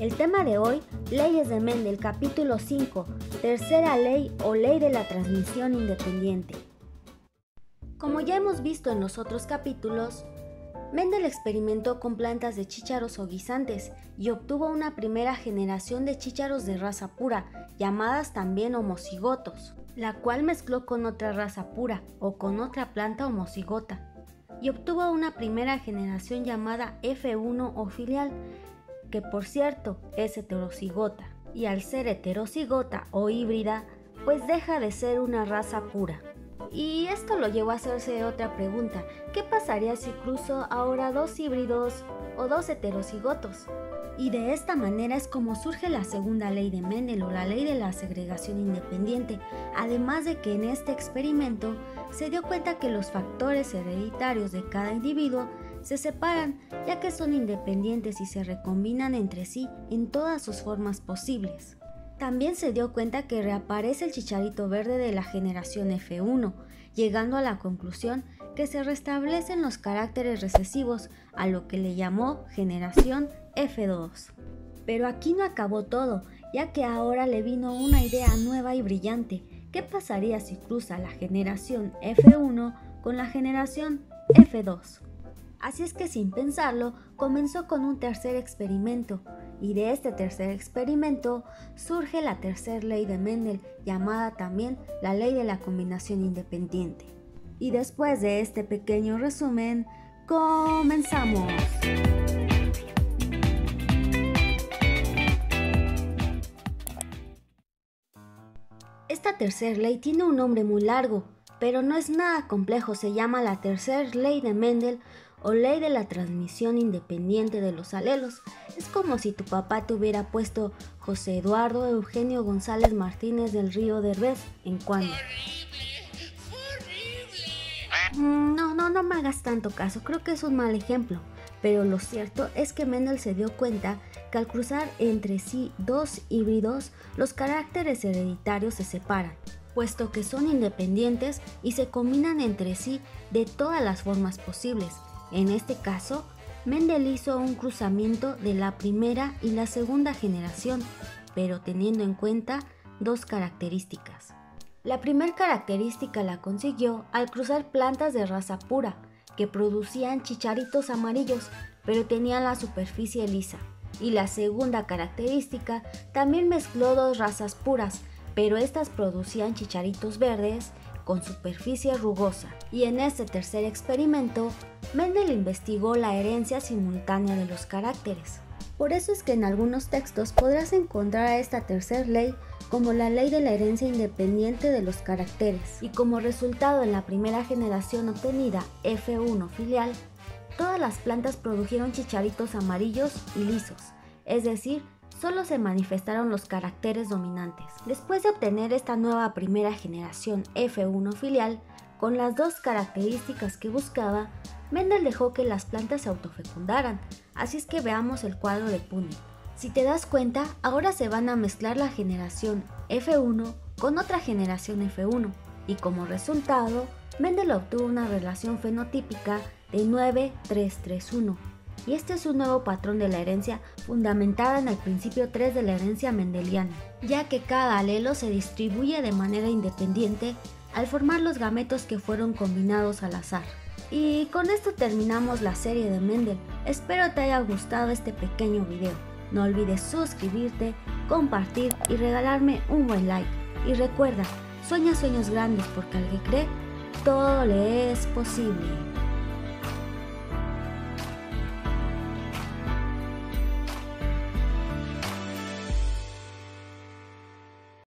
El tema de hoy, leyes de Mendel, capítulo 5, tercera ley o ley de la transmisión independiente. Como ya hemos visto en los otros capítulos, Mendel experimentó con plantas de chícharos o guisantes y obtuvo una primera generación de chícharos de raza pura, llamadas también homocigotos, la cual mezcló con otra raza pura o con otra planta homocigota, y obtuvo una primera generación llamada F1 o filial, que por cierto es heterocigota, y al ser heterocigota o híbrida, pues deja de ser una raza pura. Y esto lo llevó a hacerse otra pregunta: ¿qué pasaría si cruzo ahora dos híbridos o dos heterocigotos? Y de esta manera es como surge la segunda ley de Mendel o la ley de la segregación independiente, además de que en este experimento se dio cuenta que los factores hereditarios de cada individuo se separan, ya que son independientes y se recombinan entre sí en todas sus formas posibles. También se dio cuenta que reaparece el chicharito verde de la generación F1, llegando a la conclusión que se restablecen los caracteres recesivos, a lo que le llamó generación F2. Pero aquí no acabó todo, ya que ahora le vino una idea nueva y brillante: ¿qué pasaría si cruza la generación F1 con la generación F2? Así es que, sin pensarlo, comenzó con un tercer experimento, y de este tercer experimento surge la tercera ley de Mendel, llamada también la ley de la combinación independiente. Y después de este pequeño resumen, ¡comenzamos! Esta tercera ley tiene un nombre muy largo, pero no es nada complejo. Se llama la tercera ley de Mendel o ley de la transmisión independiente de los alelos. Es como si tu papá te hubiera puesto José Eduardo Eugenio González Martínez del Río Derbez en cuando. ¡Horrible! No me hagas tanto caso, creo que es un mal ejemplo. Pero lo cierto es que Mendel se dio cuenta que al cruzar entre sí dos híbridos, los caracteres hereditarios se separan, puesto que son independientes y se combinan entre sí de todas las formas posibles. En este caso, Mendel hizo un cruzamiento de la primera y la segunda generación, pero teniendo en cuenta dos características. La primera característica la consiguió al cruzar plantas de raza pura, que producían chicharitos amarillos, pero tenían la superficie lisa. Y la segunda característica también mezcló dos razas puras, pero estas producían chicharitos verdes con superficie rugosa. Y en este tercer experimento, Mendel investigó la herencia simultánea de los caracteres. Por eso es que en algunos textos podrás encontrar a esta tercera ley como la ley de la herencia independiente de los caracteres. Y como resultado, en la primera generación obtenida, F1 filial, todas las plantas produjeron chicharitos amarillos y lisos, es decir, solo se manifestaron los caracteres dominantes. Después de obtener esta nueva primera generación F1 filial, con las dos características que buscaba, Mendel dejó que las plantas se autofecundaran, así es que veamos el cuadro de Punnett. Si te das cuenta, ahora se van a mezclar la generación F1 con otra generación F1, y como resultado, Mendel obtuvo una relación fenotípica de 9-3-3-1. Y este es un nuevo patrón de la herencia fundamentada en el principio 3 de la herencia mendeliana, ya que cada alelo se distribuye de manera independiente al formar los gametos que fueron combinados al azar. Y con esto terminamos la serie de Mendel. Espero te haya gustado este pequeño video. No olvides suscribirte, compartir y regalarme un buen like. Y recuerda, sueña sueños grandes, porque al que cree, todo le es posible.